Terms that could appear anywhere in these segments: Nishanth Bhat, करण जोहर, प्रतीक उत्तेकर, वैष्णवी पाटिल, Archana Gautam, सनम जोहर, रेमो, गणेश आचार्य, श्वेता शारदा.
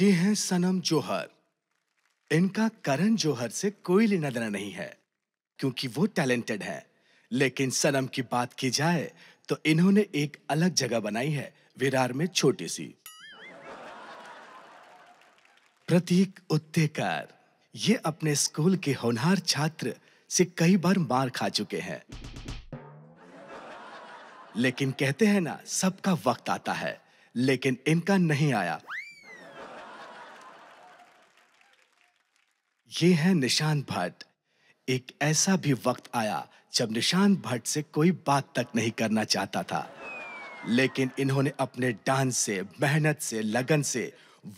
ये हैं सनम जोहर। इनका करण जोहर से कोई लेना देना नहीं है क्योंकि वो टैलेंटेड है, लेकिन सनम की बात की जाए तो इन्होंने एक अलग जगह बनाई है विरार में, छोटी सी। प्रतीक उत्तेकर, ये अपने स्कूल के होनहार छात्र से कई बार मार खा चुके हैं, लेकिन कहते हैं ना सबका वक्त आता है, लेकिन इनका नहीं आया। ये है निशांत भट्ट। एक ऐसा भी वक्त आया जब निशांत भट्ट से कोई बात तक नहीं करना चाहता था, लेकिन इन्होंने अपने डांस से, मेहनत से, लगन से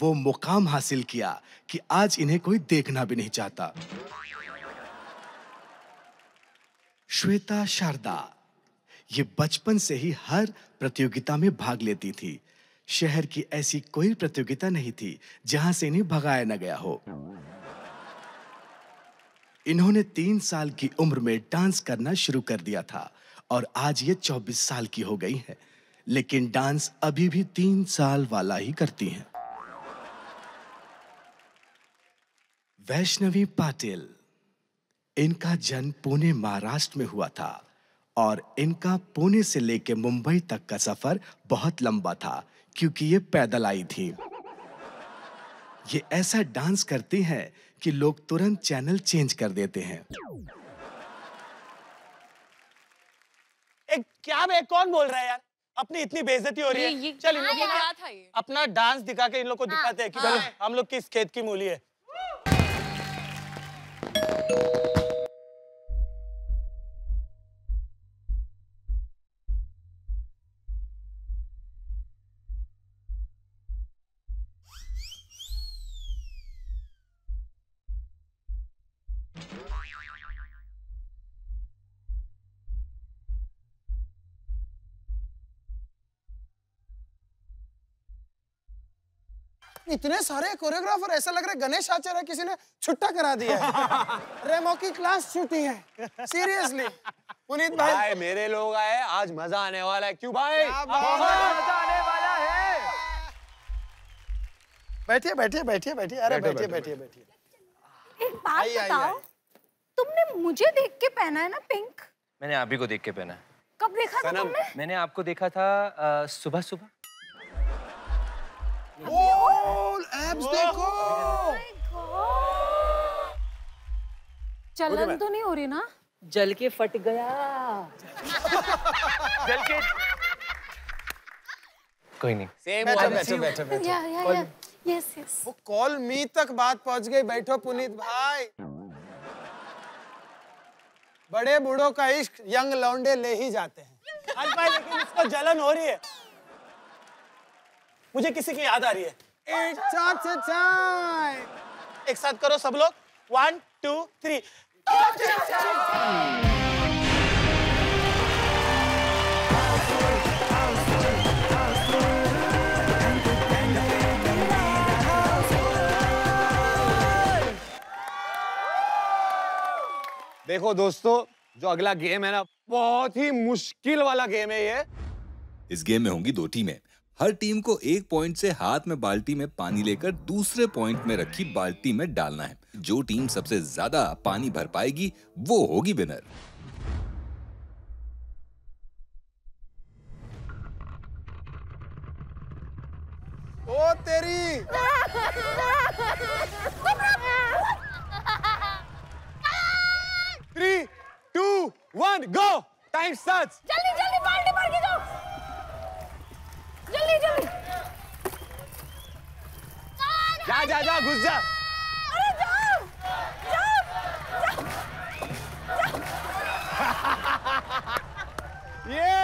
वो मुकाम हासिल किया कि आज इन्हें कोई देखना भी नहीं चाहता। श्वेता शारदा, ये बचपन से ही हर प्रतियोगिता में भाग लेती थी। शहर की ऐसी कोई प्रतियोगिता नहीं थी जहां से इन्हें भगाया न गया हो। इन्होंने 3 साल की उम्र में डांस करना शुरू कर दिया था और आज ये 24 साल की हो गई है, लेकिन डांस अभी भी 3 साल वाला ही करती हैं। वैष्णवी पाटिल, इनका जन्म पुणे महाराष्ट्र में हुआ था और इनका पुणे से लेकर मुंबई तक का सफर बहुत लंबा था क्योंकि ये पैदल आई थी। ये ऐसा डांस करती हैं कि लोग तुरंत चैनल चेंज कर देते हैं। क्या बे, कौन बोल रहा है यार? अपनी इतनी बेइज्जती हो रही है। चल इन लोगों को अपना डांस दिखा के इन लोगों को दिखाते हैं कि चलो हम लोग किस खेत की मूली है। इतने सारे कोरियोग्राफर, ऐसा लग रहा है गणेश आचार्य किसी ने छुट्टा करा दिया है। रेमो की क्लास छुट्टी है, सीरियसली। पुनीत भाई मेरे लोग आए, आज मजा आने वाला है। क्यों भाई? मजा आने वाला है। बैठिए बैठिए बैठिए बैठिए, अरे बैठिए बैठिए बैठिए। एक बात बताओ, तुमने मुझे देख के पहना है ना पिंक? मैंने आप ही को देख के पहना है। कब देखा था तुमने? मैंने आपको देखा था सुबह सुबह। एब्स देखो। चलन तो नहीं हो रही ना? जल के फट गया। जल के कोई नहीं। बैठो बैठो बैठो। या यस यस। वो कॉल मी तक बात पहुंच गई। बैठो पुनीत भाई। बड़े बूढ़ों का इश्क यंग लौंडे ले ही जाते हैं। लेकिन इसको जलन हो रही है। मुझे किसी की याद आ रही है। It's a time. एक साथ करो सब लोग, 1 2 3। देखो दोस्तों, जो अगला गेम है ना, बहुत ही मुश्किल वाला गेम है ये। इस गेम में होंगी 2 टीमें। हर टीम को 1 पॉइंट से हाथ में बाल्टी में पानी लेकर दूसरे पॉइंट में रखी बाल्टी में डालना है। जो टीम सबसे ज्यादा पानी भर पाएगी वो होगी विनर। ओ तेरी three two one go. Time starts. जल्दी जल्दी बाल्टी भर के जाओ। जा जा जा, घुस जा। अरे जाओ जाओ जाओ। ये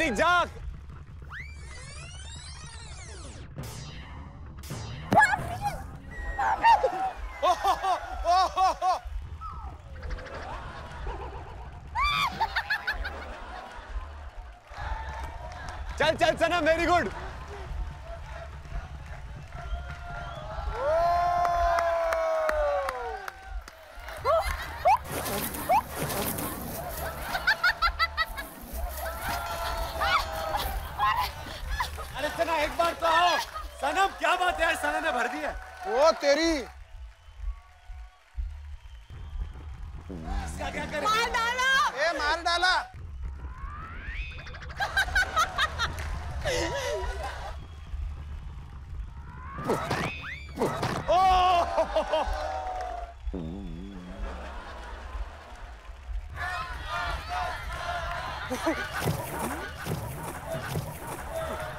कार्तिक जाग। चल चल सना, वेरी गुड। अरे सना एक बार तो आओ। सनम क्या बात है, सना ने भर दी है। वो तेरी इसका क्या करें? मार डाला। ए मार डाला।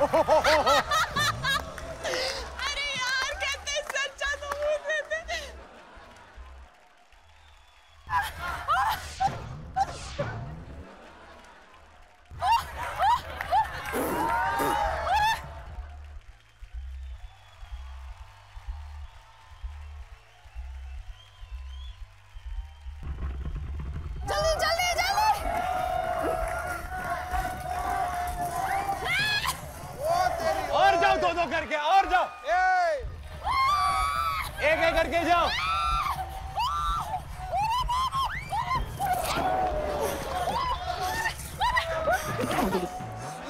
अरे यार कहते सच्चा तो भूत रहते। जल्दी जल्दी जल्दी। और जाओ, दो दो करके और जाओ, एक एक करके जाओ।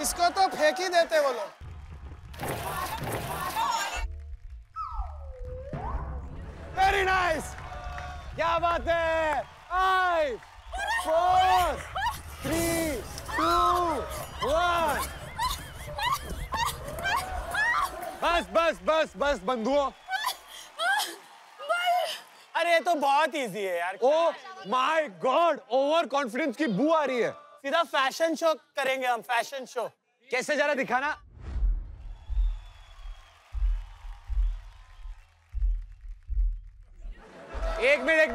इसको तो फेंक ही देते वो लोग। वेरी नाइस, क्या बात है। 5 4 3 2 1। बस बस बस बस बंधुओं, अरे ये तो बहुत इजी है यार। Oh my God, over confidence की बू आ रही है। सीधा फैशन शो करेंगे हम, फैशन शो। कैसे जरा दिखाना। एक मिनट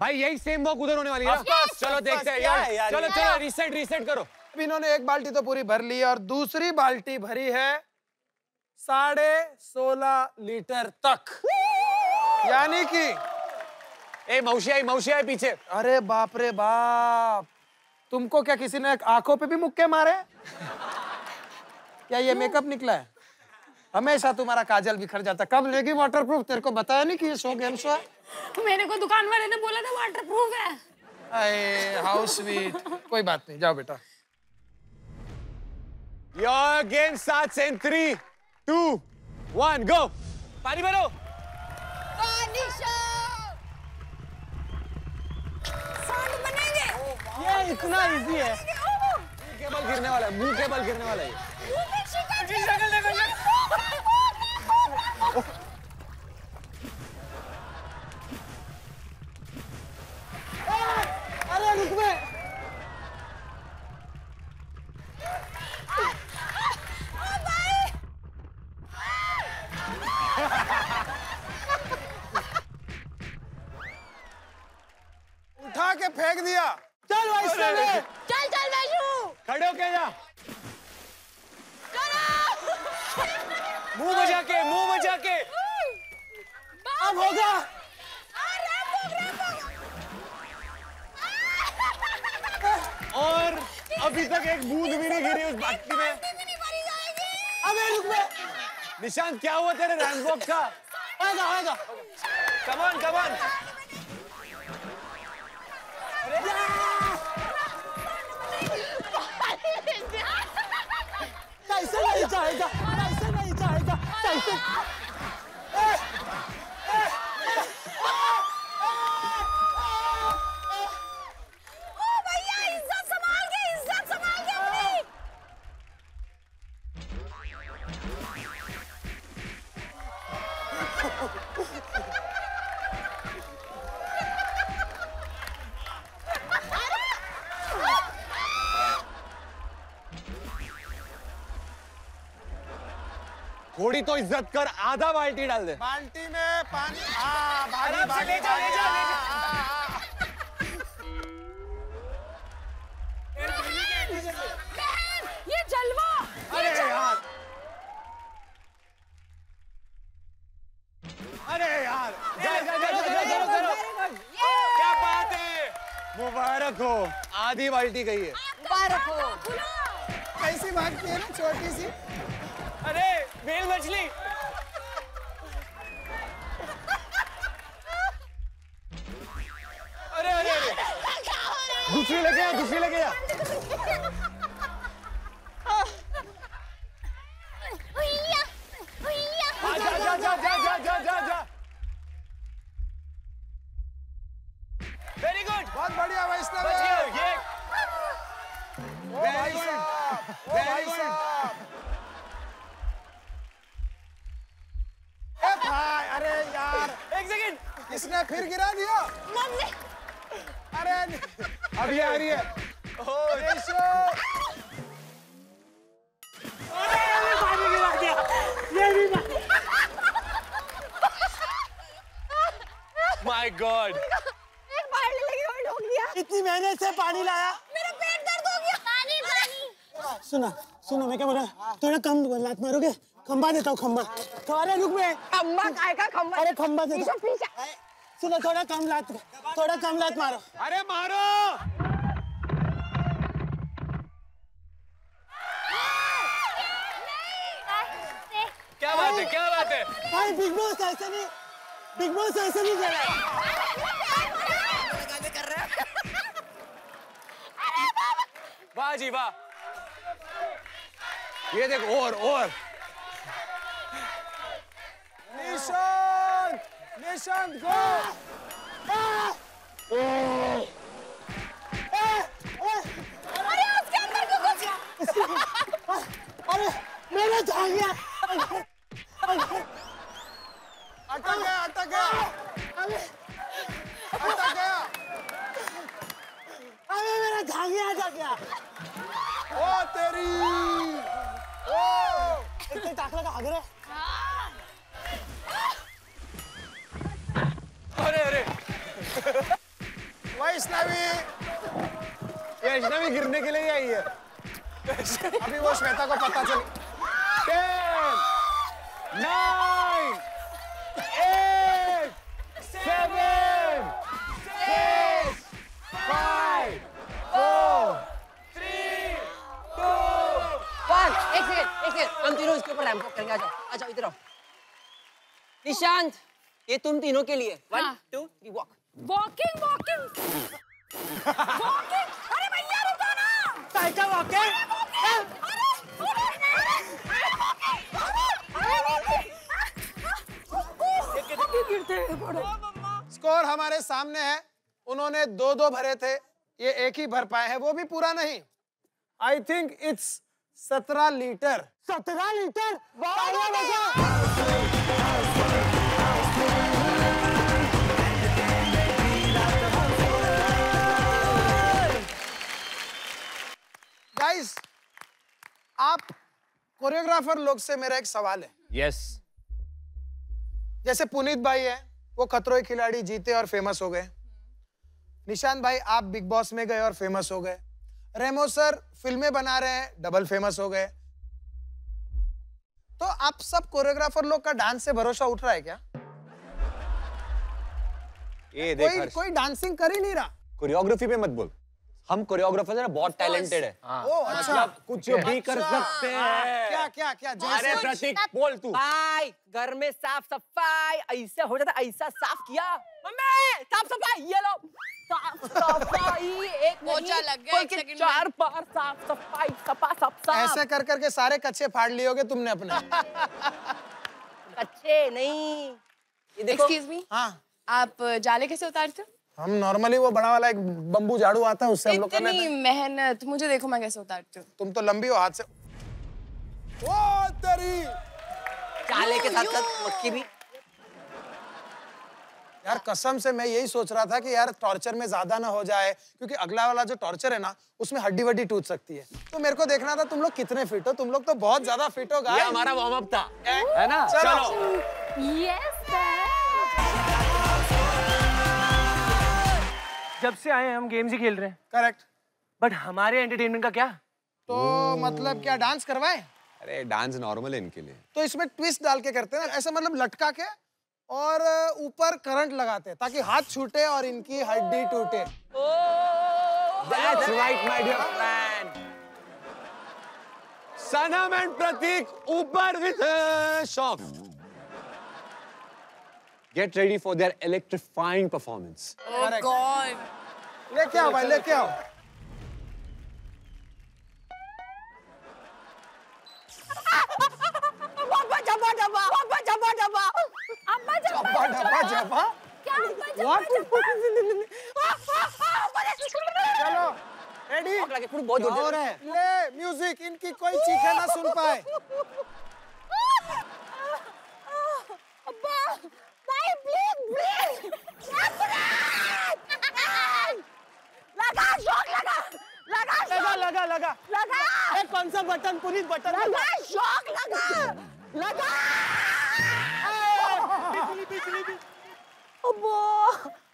भाई, यही सेम वॉक उधर होने वाली है। चलो देखते हैं यार, चलो चलो रीसेट करो। इन्होंने एक बाल्टी तो पूरी भर ली है और दूसरी बाल्टी भरी है 16.5 लीटर तक, यानी कि। ए मौसी आई पीछे। अरे बाप रे बाप, तुमको क्या किसी ने आंखों पे भी मुक्के मारे? क्या ये मेकअप निकला है? हमेशा तुम्हारा काजल बिखर जाता। कब लेगी वाटरप्रूफ? तेरे को बताया नहीं कि ये शो गेम शो है। मेरे को दुकान वाले ने बोला था वाटरप्रूफ है। अरे हाउ स्वीट। कोई बात नहीं, जाओ बेटा। Your game starts in 3 2 1 go. पानी भरो। पानी साउंड बनेंगे। ये इतना इजी है। केबल गिरने वाला है, मुंह केबल गिरने वाला है। जी शक्ल देखो। अरे रुक बे। के फेंक दिया। चल भाई चल वैशु, खड़े होके जा। मुंह बजा के अब होगा। और अभी तक एक बूंद भी नहीं गिरी उस बाल्टी में। अबे रुक बे। निशांत क्या हुआ तेरे रैंप वॉक का? होगा। कम ऑन कैसे नहीं जाएगा। ओ भैया, इज्जत संभाल के अपनी। थोड़ी तो इज्जत कर, आधा बाल्टी डाल दे। बाल्टी में पानी। भारी। मुबारक हो, आधी बाल्टी गई है। मुबारक हो। कैसी मांगती है ना, छोटी सी। अरे बेल मछली। अरे अरे अरे दूसरी लगे या, दूसरी लगे या। वेरी गुड, बहुत बढ़िया भाई साहब। Very good, very good. ए भाई, अरे यार एक सेकंड, इसने फिर गिरा दिया। मम्मी, अरे अभी आ रही है। अरे पानी गिरा दिया, ये भी माय गॉड। इतनी मेहनत से पानी लाया, मेरा पेट दर्द हो गया। पानी पानी। सुना सुनो, मैं क्या बोल रहा हूँ, थोड़ा कम लात मारोगे? खंबा देता हूँ, खंबा। थोड़ा रुक में खंबा काय का खंबा। अरे खंबा देता हूँ, सुनो थोड़ा कम लात, थोड़ा कम लात मारो। अरे मारो। क्या बात है, क्या बात है भाई। बिग बॉस ऐसे नहीं, बिग बॉस ऐसे नहीं कर रहा। वाह जी वाह, ये देखो। और निशांत, निशांत गो। अरे उसके अंदर को कुछ। अरे मेरा जा गया। अटक गया, अटक गया, अटक गया। अरे मेरा धागिया जा गया। ओ तेरी, ओ इतने टाकला का हगरे। अरे अरे वैष्णवी, वैष्णवी गिरने के लिए आई है। अभी वो श्वेता को पता चल। 10, 9, 8, 7, 6, 5, 4, 3, 2, 1। एक सेकंड, हम तीनों इसके ऊपर रैंप अप करेंगे। आ जाओ इधर आओ। निशांत, ये तुम तीनों के लिए 1, 2, 3 वॉक। वॉकिंग। अरे भैया रुको ना। Cycle walking. स्कोर हमारे सामने है। उन्होंने 2-2 भरे थे, ये 1 ही भर पाए हैं, वो भी पूरा नहीं। I think it's 17 litre. 17 litre. Guys, आप कोरियोग्राफर लोग से मेरा एक सवाल है। यस। जैसे पुनीत भाई है, वो खतरों के खिलाड़ी जीते और फेमस हो गए। निशांत भाई, आप बिग बॉस में गए और फेमस हो गए। रेमो सर फिल्में बना रहे हैं, डबल फेमस हो गए। तो आप सब कोरियोग्राफर लोग का डांस से भरोसा उठ रहा है क्या? ये देख, कोई डांसिंग कर ही नहीं रहा। कोरियोग्राफी पे मत बोल, हम कोरियोग्राफर है, बहुत टैलेंटेड है। ओ अच्छा, कुछ भी कर सकते हैं। क्या क्या क्या जैसे। अरे प्रतीक बोल तू। भाई घर में साफ सफाई ऐसे हो जाता, ऐसा साफ किया। मम्मी साफ सफाई, ये लो साफ सफाई। एक पोछा लग गया, एक सेकंड में 4 बार साफ सफाई। सफा सब ऐसे कर करके सारे कच्चे फाड़ लिए होगे तुमने अपने। कच्चे नहीं, ये देखो। एक्सक्यूज मी, हां आप जाले कैसे उतारते हो? हम नॉर्मली वो बड़ा वाला एक बंबू झाड़ू आता है, उससे हम लोग करते हैं। इतनी मेहनत, मुझे देखो मैं कैसे उतारती हूँ। तुम तो लंबी हो हाथ से। ओ तेरी, काले के साथ मक्की भी। यार कसम से मैं यही सोच रहा था कि यार टॉर्चर में ज्यादा ना हो जाए, क्योंकि अगला वाला जो टॉर्चर है ना, उसमें हड्डी वड्डी टूट सकती है। तो मेरे को देखना था तुम लोग कितने फिट हो। तुम लोग तो बहुत ज्यादा फिट हो गाइस। ये हमारा वार्म अप था, है ना? चलो। यस। जब से आए हम गेम्स ही खेल रहे हैं। करेक्ट। बट हमारे एंटरटेनमेंट का क्या? तो मतलब क्या डांस करवाएं? अरे डांस नॉर्मल है इनके लिए, तो इसमें ट्विस्ट डाल के करते हैं ना। ऐसा मतलब लटका के और ऊपर करंट लगाते ताकि हाथ छूटे और इनकी हड्डी टूटे। That's right, my dear friend. Sanam and Prateek ऊपर with shock. Get ready for their electrifying performance. Oh God! लेके आओ भाई, लेके आओ। जबा क्या चलो रेडी बहुत जोर है ले म्यूजिक इनकी कोई चीखे ना सुन पाए लगा लगा लगा लगा एक कौन सा बटन पुलिस बटन लगा शौक लगा लगा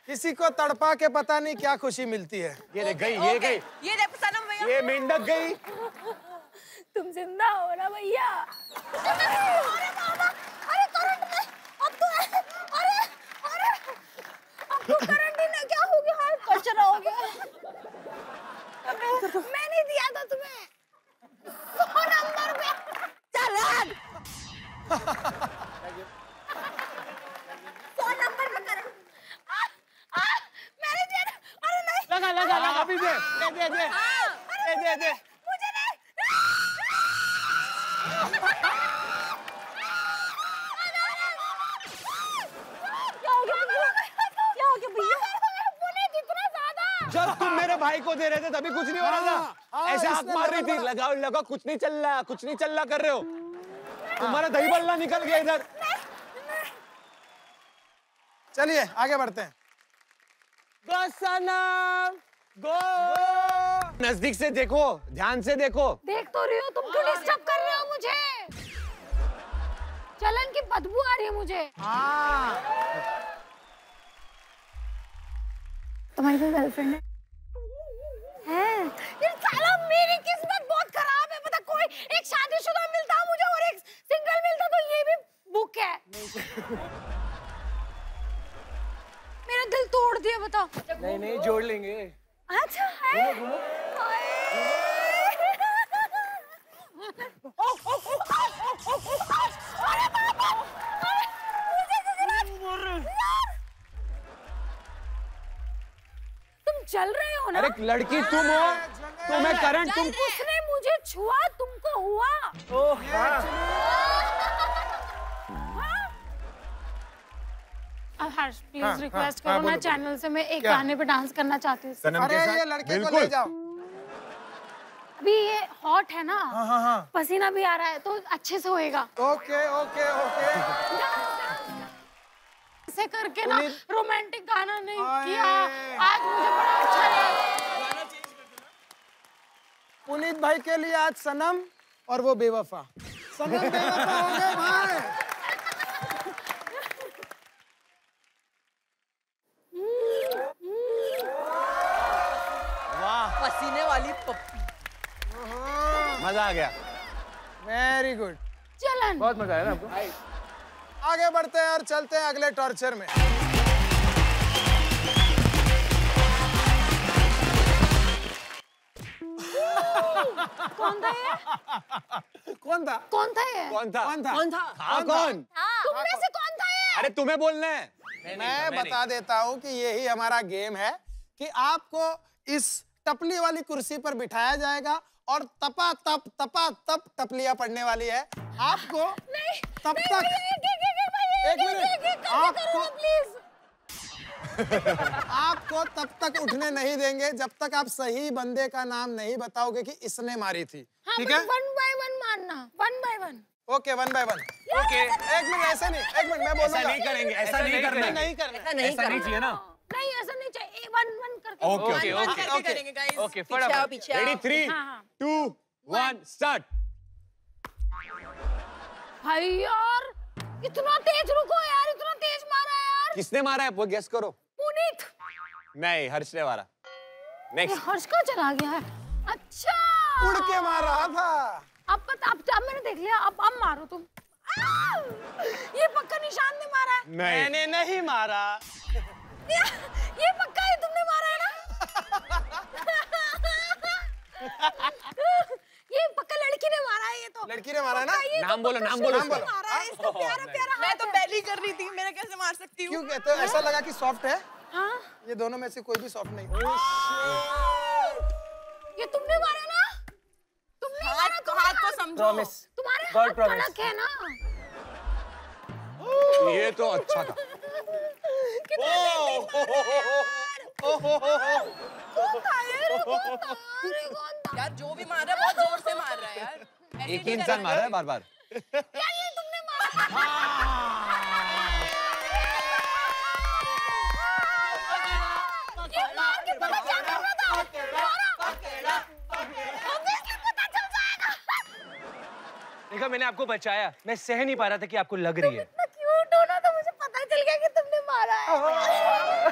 किसी को तड़पा के पता नहीं क्या खुशी मिलती है। ये गई, ये गई, ये सनम भैया, ये मेंढक गई। तुम जिंदा हो ना भैया। अरे बाबा, अरे करंट में, अब तो, अरे, अरे, अब तो करंट ही ना क्या होगी हाल कचरा हो गया। मैं नहीं दिया था तुम्हें। 100 नंबर पे चलान। लगा लगा अभी दे दे दे दे दे दे मुझे नहीं क्या हो गया भैया पुणे कितना ज़्यादा जब तुम मेरे भाई को दे रहे थे तभी कुछ नहीं हो रहा था ऐसे आप मार रही थी लगाओ लगाओ कुछ नहीं चल रहा कर रहे हो तुम्हारा दही बल्ला निकल गया इधर चलिए आगे बढ़ते हैं Go सनम, go! नजदीक से देखो, ध्यान से देखो। देख तो रही हो, तुम क्यों डिस्टर्ब कर रहे हो मुझे? चलन की बदबू आ रही है मुझे। हाँ। तुम्हारी कोई गर्लफ्रेंड है? है? ये साला मेरी किस्मत बहुत खराब है, पता कोई एक शादीशुदा मिलता मुझे और एक सिंगल मिलता तो ये भी बुक है। मेरा दिल तोड़ दिया बताओ नहीं नहीं जोड़ लेंगे अच्छा है अरे बाबा तुम चल रहे हो ना अरे लड़की तुम हो तुम्हें करंट तुम उसने मुझे छुआ तुमको हुआ ओह हर्ष प्लीज हाँ, रिक्वेस्ट हाँ, करो ना चैनल से मैं एक गाने पे डांस करना चाहती हूँ अरे ये लड़के को ले जाओ अभी ये हॉट है ना हाँ, हाँ, हाँ। पसीना भी आ रहा है तो अच्छे से होएगा ओके ओके ओके ऐसे करके ना रोमांटिक गाना नहीं किया आज मुझे बड़ा अच्छा लगा पुनीत भाई के लिए आज सनम और वो बेवफा सनम बेवफा हो गए भाई मजा आ गया। Very good. चलन। बहुत मजा आया ना आपको? आगे बढ़ते हैं और चलते हैं अगले टॉर्चर में। कौन था ये? कौन था? कौन था ये? कौन था? कौन था? कौन? तुम में से कौन था ये? अरे तुम्हें बोलना है। मैं बता देता हूँ कि यही हमारा गेम है कि आपको इस टपली वाली कुर्सी पर बिठाया जाएगा और तपा तप टपलियां पड़ने वाली है आपको तब तक एक मिनट आपको प्लीज आपको तब तक उठने नहीं देंगे जब तक आप सही बंदे का नाम नहीं बताओगे कि इसने मारी थी ठीक है 1 by 1 मारना 1 by 1 ओके 1 by 1 ओके एक मिनट ऐसा नहीं एक मिनट मैं बोलूंगा ऐसा नहीं करेंगे ऐसा नहीं करना नहीं करना ऐसा नहीं चाहिए ना नहीं ऐसा नहीं चाहिए वन करके ओके ओके ओके करेंगे गाइस ओके फटाफट रेडी 3, 2, 1 स्टार्ट भाई यार इतना तेज रुको यार इतना तेज मारा यार किसने मारा है वो गेस करो पुनीत नहीं हर्ष ने मारा नेक्स्ट हर्ष का चला गया है अच्छा उड़ के मार रहा था अब मैंने देख लिया अब मारो तुम ये पक्का निशान ने मारा है मैंने नहीं मारा। ये पक्का है तुमने मारा है ना? ये पक्का लड़की ने मारा है, ये तो लड़की ने मारा है ना? नाम बोलो, नाम बोलो, नाम बोलो। मारा है इसको, प्यारा प्यारा। मैं तो बैली कर रही थी, मैंने कैसे मार सकती हूँ? क्यों? तो ऐसा लगा कि सॉफ्ट है। हाँ, ये दोनों में से कोई भी सॉफ्ट नहीं। ये तुमने मारा ना? तुमने मारा, हाथ को समझो। तुम्हारे हाथ कड़क है ना? ये तो अच्छा था। यार जो भी मार रहा है बहुत जोर से मार रहा है यार। एक ही इंसान मार रहा है बार बार। यार ये तुमने मारा। देखा, मैंने आपको बचाया। मैं सह नहीं पा रहा था कि आपको लग रही है। इतना क्यूट हो ना, तो मुझे पता चल गया कि तुमने मारा है।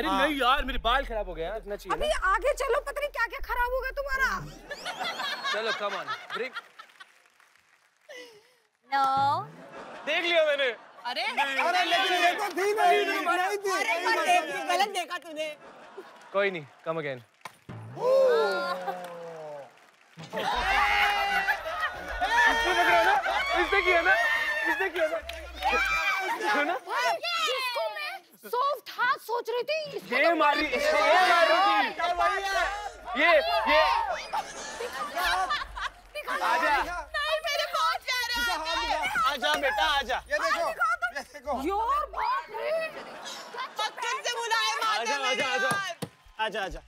अरे नहीं यार, मेरे बाल खराब हो गए यार, इतना चाहिए। अभी आगे चलो, पता नहीं क्या क्या खराब होगा तुम्हारा। चलो कम ऑन ब्रेक। नो देख लिया मैंने। अरे लेकिन थी नहीं, गलत देखा तूने। कोई नहीं, कम अगेन। इसने किया ना? जिसको मैं सॉफ्ट हाथ सोच रही थी, ये मारी, ये आजा, मेरे बहुत प्यारे। आजा बेटा आजा, ये देखो योर बाप रे, पक्कन से बुलाए। आजा।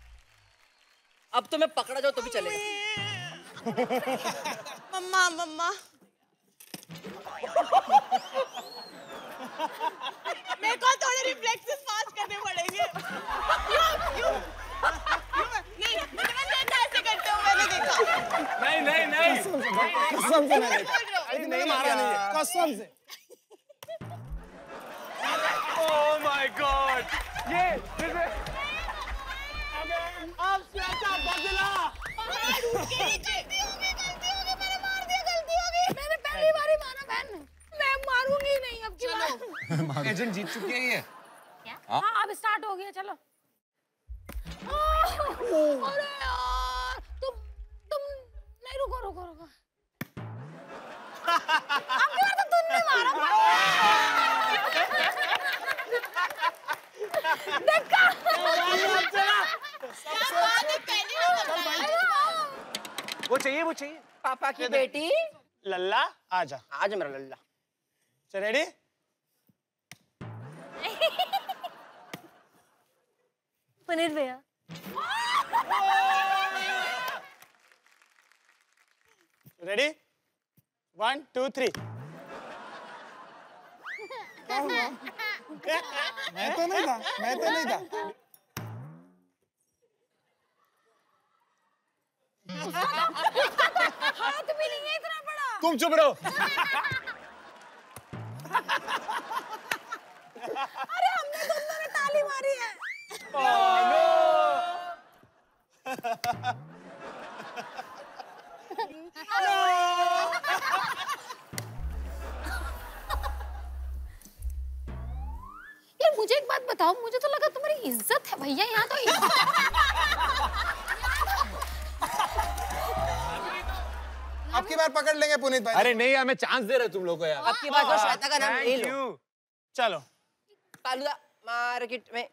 अब तो मैं पकड़ा जाऊं तो भी चलेगा। मम्मा मेरे को थोड़े रिफ्लेक्सेस फास्ट करने पड़ेंगे। नहीं, मैं ऐसे करते हूं, मैंने देखा। नहीं, कसम से मैंने देखा। नहीं मारा नहीं है, कसम से। ओह माय गॉड, ये अब सच्चा बदला। गलती होगी, मैंने मार दिया, गलती होगी। मैंने पहली बार ही मारा बहन, मैं मारूंगी नहीं अब की बार। एजेंट जीत चुकी है ये। क्या? हाँ अब स्टार्ट हो गया, चलो। अरे यार तुम नहीं, रुको। अब यार तो तुमने मारा। देखा? वो चाहिए। पापा की बेटी लल्ला, आजा मेरा लल्ला। चल रेडी? पनीर भैया। रेडी? 1 2 3। मैं तो नहीं था। हाथ भी नहीं है इतना बड़ा। तुम चुप रहो। अरे हमने दोनों ने ताली मारी है। यार मुझे एक बात बताओ, मुझे तो लगा तुम्हारी इज्जत है भैया, यहाँ तो इज्जत। अब की बार पकड़ लेंगे पुनीत भाई। अरे नहीं यार, मैं चांस दे रहा हूं तुम लोगों को यार। अब की बार तो श्वेता का नाम ले लो। चलो फालूदा मार्केट में।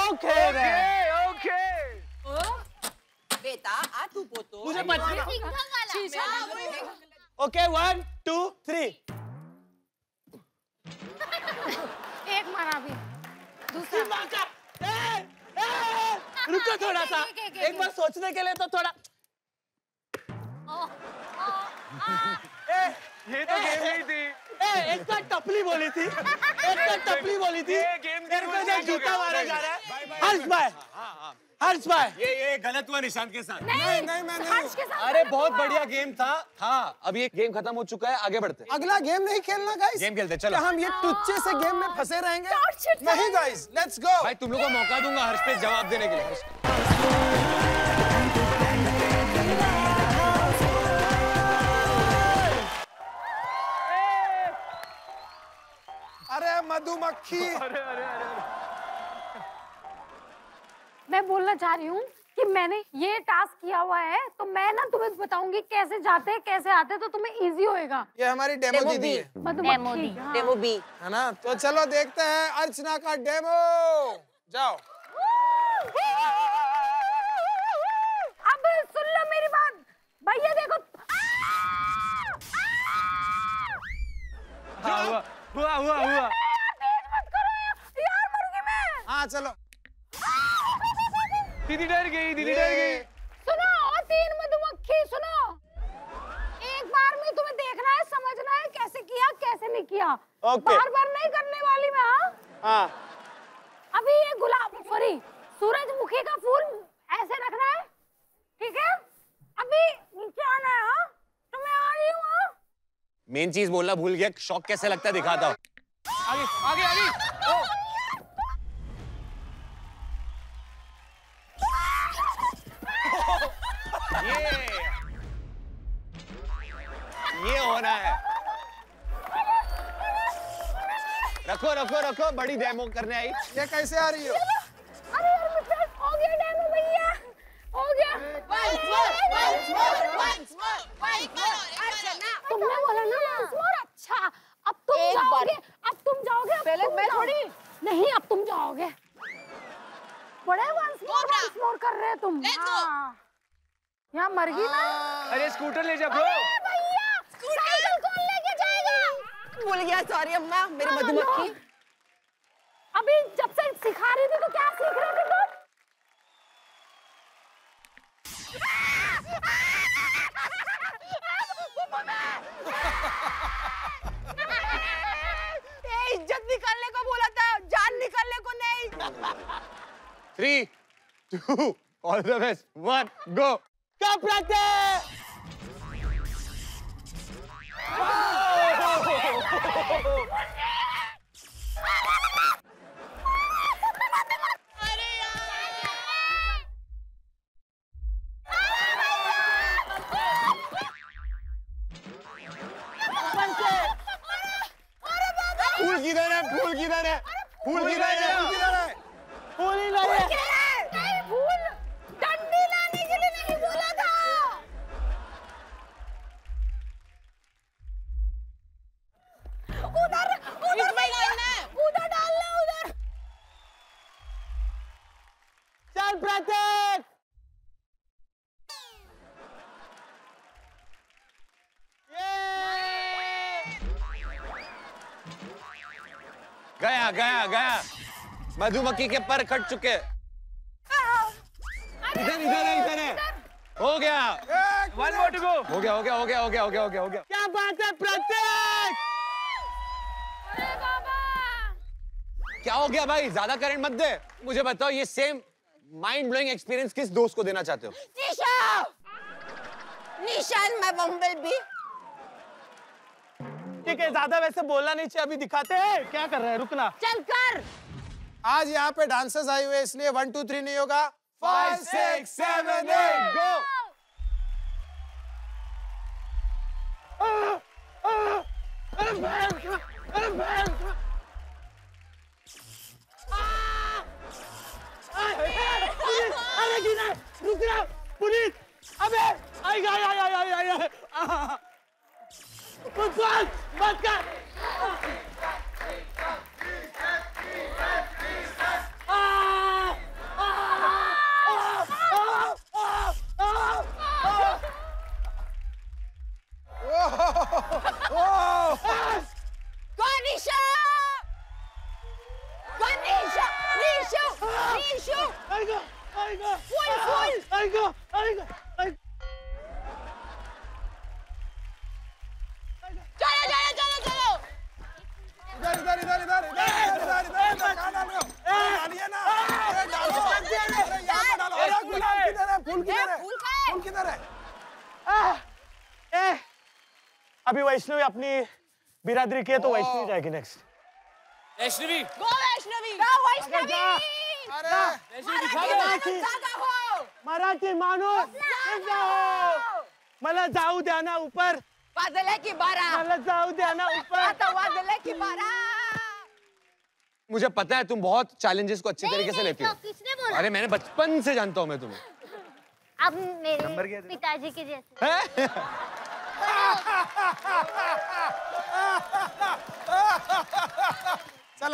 ओके बेटा, आ तू पोतो। मुझे मत मारो। ओके 1 2 3। एक मारा भी, दूसरा। रुको थोड़ा सा, एक बार सोचने के लिए तो थोड़ा। ये तो गेम नहीं थी। एक टपली बोली थी। जूता मारा जा रहा है। हर्ष भाई ये गलत हुआ निशांत के साथ। नहीं। अरे बहुत बढ़िया गेम था। हाँ अब ये गेम खत्म हो चुका है, आगे बढ़ते। अगला गेम नहीं खेलना गाइस, गेम खेलते चलो। हम ये टुच्चे से गेम में फंसे रहेंगे। नहीं गाइस, लेट्स गो। भाई तुम लोगों को मौका दूंगा हर्ष पे जवाब देने के लिए। मधुमक्खी। मैं बोलना चाह रही हूँ कि मैंने ये टास्क किया हुआ है, तो मैं ना तुम्हें बताऊंगी कैसे जाते हैं कैसे आते हैं, तो तुम्हें इजी होएगा। ये हमारी डेमो दीदी है, डेमो बी है ना। तो चलो देखते हैं अर्चना का डेमो। जाओ अब सुन लो मेरी बात भैया, देखो हुआ हुआ हुआ। हाँ चलो दीदी डर गई, दीदी डर गई। सुनो और तीन मधुमक्खी सुनो, एक बार में तुम्हें देखना है समझना है कैसे किया कैसे नहीं किया, बार बार नहीं करने वाली मैं। हाँ अभी ये गुलाब सॉरी सूरजमुखी का फूल ऐसे रखना है, ठीक है? अभी नीचे आना है। हाँ तो मैं आ रही हूँ। मेन चीज बोलना भूल गया, शौक कैसे लगता है दिखाता हूँ। आगे आगे आगे। ये होना है। रखो रखो रखो, बड़ी डेमो करने आई। ये कैसे आ रही हो? अरे यार मिस्टर हो गया डेमो भैया, हो गया। तुमने बोला ना वंस मोर। अच्छा अब तुम जाओगे, अब तुम जाओगे। पहले मैं थोड़ी नहीं, अब तुम जाओगे। बड़े वंस मोर कर रहे तुम। यहाँ मर गई ना। अरे स्कूटर ले जा ब्रो। अरे भैया साइकिल कौन लेके जाएगा? भूल गया सॉरी अम्मा, मेरी मधुमक्खी। अभी जब से सिखा रही थी तो क्या सीख रहे थे तुम? इज्जत निकालने को बोला था, जान निकालने को नहीं। 3, 2, all the best, 1, go. फूल किधर है? गया गया गया, मधुमक्खी के पर कट चुके। इधर है। हो गया। 1 मोर टू गो। हो गया। क्या बात है प्रतीक, अरे बाबा क्या हो गया भाई? ज्यादा करंट मत दे। मुझे बताओ ये सेम माइंड ब्लोइंग एक्सपीरियंस किस दोस्त को देना चाहते हो? निशान मैं बम्बल भी। ठीक है ज्यादा वैसे बोलना नहीं चाहिए। अभी दिखाते हैं क्या कर रहे हैं, रुकना। चल कर। आज यहाँ पे डांसर्स आए हुए इसलिए 1, 2, 3 नहीं होगा। 5, 6, 7, 8 गो। रुक रहा पुलिस। अबे आई मत कर। अभी वैष्णवी अपनी बिरादरी की है तो वैष्णवी जाएगी नेक्स्ट। वैष्णवी मराठी माणूस मला जाऊ द्या ना ऊपर, वादले की बारा मला जाऊ द्या ना ऊपर, वादले की बारा। मुझे पता है तुम बहुत चैलेंजेस को अच्छे तरीके से लेती हो। अरे मैंने बचपन से जानता हूँ मैं तुम्हें। अब मेरे पिताजी के जैसे। चल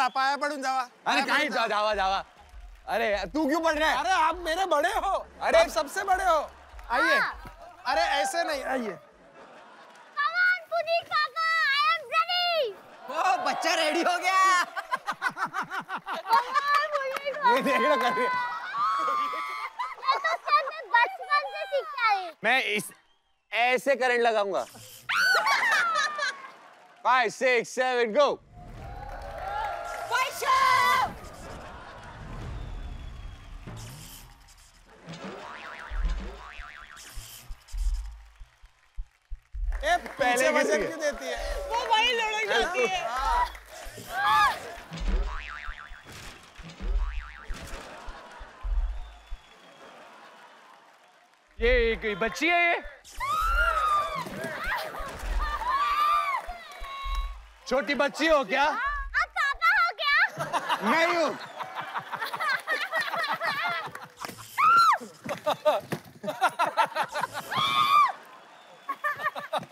आप आया पढ़ूं जावा। अरे कहीं जावा जावा। अरे तू क्यों पढ़ रहा है? अरे आप मेरे बड़े हो। अरे आप सबसे बड़े हो। आइए। अरे ऐसे नहीं आइए। Come on पुनीत काका, I am ready। वो बच्चा रेडी हो गया। ये देख लो कर रही है। मैं तो सब बचपन से सीखा है। मैं इस ऐसे करंट लगाऊंगा। 5, 6, 7, go। पहले वजन क्यों देती है? वो वही लड़ाई जाती है। ये कोई बच्ची है ये? छोटी बच्ची हो क्या? आप पापा हो क्या? मैं हूँ।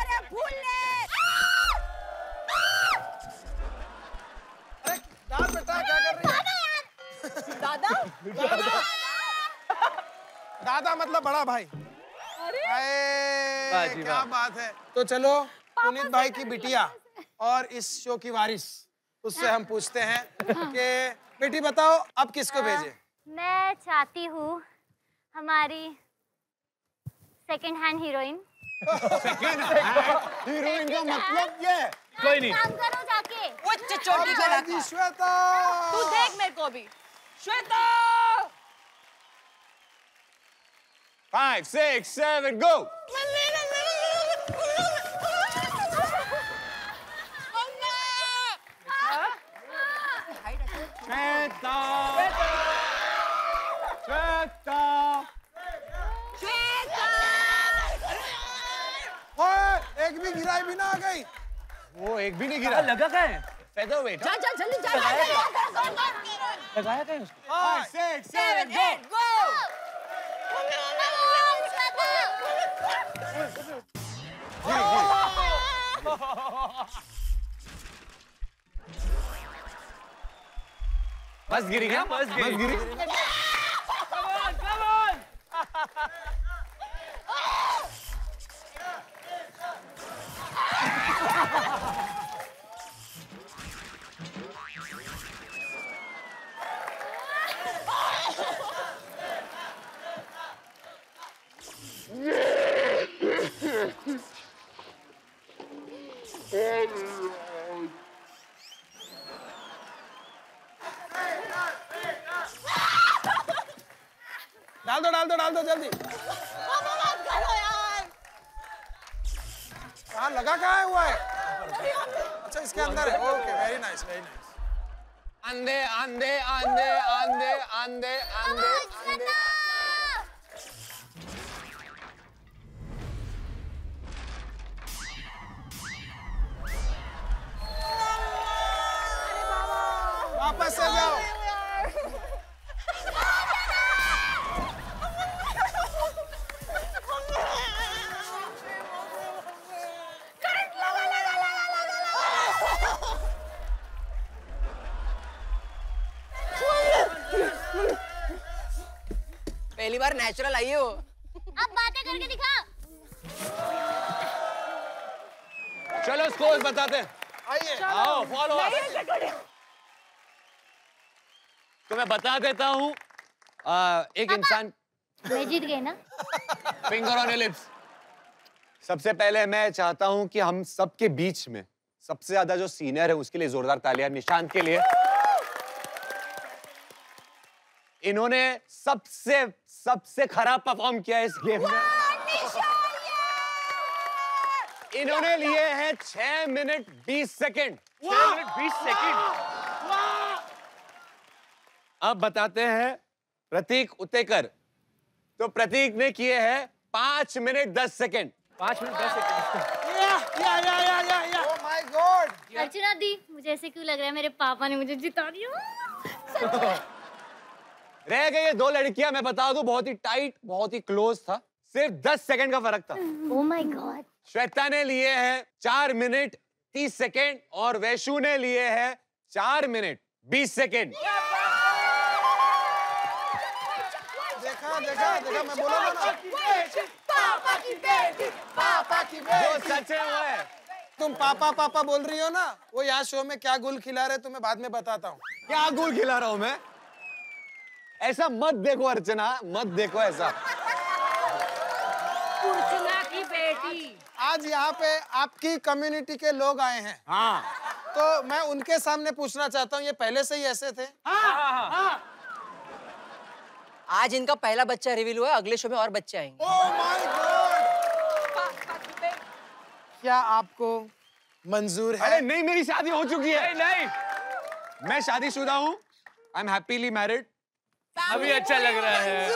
अरे भूल ले। दादा मतलब बड़ा भाई। अरे क्या बात है। तो चलो पुनीत भाई की बिटिया और इस शो की वारिस उससे हम पूछते हैं कि बेटी बताओ अब किसको भेजे? मैं चाहती हूँ हमारी second hand heroine. Second hand heroine का मतलब ये कोई नहीं। काम करो जाके। वो चोटी करा था। श्वेता तू देख मेरे को भी। श्वेता 5, 6, 7, go। श्वेता। ओए एक भी गिराई भी ना आ गई। वो एक भी नहीं गिरा। लगा क्या है? Feather weight. जा जा जल्दी जा। लगाया क्या है उसको? 5, 6, 7, 8, go। बस गिरी क्या? बस गिरी। Come on। डाल दो जल्दी। करो यार। कहाँ लगा कहाँ हुआ है? अच्छा इसके अंदर है। Okay very nice. अंधे। वापस आ जाओ। पहली बार नेचुरल आई हो। अब बातें करके दिखा। चलो स्कोर बताते हैं। आइए आओ फॉलो अप। तो मैं बता देता हूँ एक इंसान। मैं जीत गई ना। Finger on lips. सबसे पहले मैं चाहता हूँ कि हम सबके बीच में सबसे ज्यादा जो सीनियर है उसके लिए जोरदार तालियां निशांत के लिए। इन्होंने सबसे खराब परफॉर्म किया इस गेम में। इन्होंने लिए हैं 6 मिनट 20 सेकंड। 6 minute 20 second. अब बताते हैं प्रतीक उतेकर। तो प्रतीक ने किए हैं 5 मिनट 10 सेकंड। 5 minute 10 second. या। Oh my God! Archana di, मुझे ऐसे क्यों लग रहा है मेरे पापा ने मुझे जिता दिया। रह गई ये 2 लड़कियां। मैं बता दूं बहुत ही टाइट, बहुत ही क्लोज था, सिर्फ 10 सेकंड का फर्क था। Oh my God! श्वेता ने लिए हैं 4 मिनट 30 सेकंड और वैशु ने लिए हैं 4 मिनट 20 सेकंड। देखा मैं बोला ना, पापा की बेटी। वो सच है, तुम पापा बोल रही हो ना, वो यहाँ शो में क्या गुल खिला रहे तुम्हें बाद में बताता हूँ। क्या गुल खिला रहा हूँ मैं? ऐसा मत देखो अर्चना, मत देखो ऐसा। अर्चना की बेटी। आज यहाँ पे आपकी कम्युनिटी के लोग आए हैं। हाँ। तो मैं उनके सामने पूछना चाहता हूँ, ये पहले से ही ऐसे थे? हाँ। आज इनका पहला बच्चा रिवील हुआ है, अगले शो में और बच्चे आएंगे। Oh my God! क्या आपको मंजूर है? अरे नहीं, मेरी शादी हो चुकी है। नहीं, मैं शादीशुदा हूँ। I'm happily married। अभी अच्छा लग रहा है।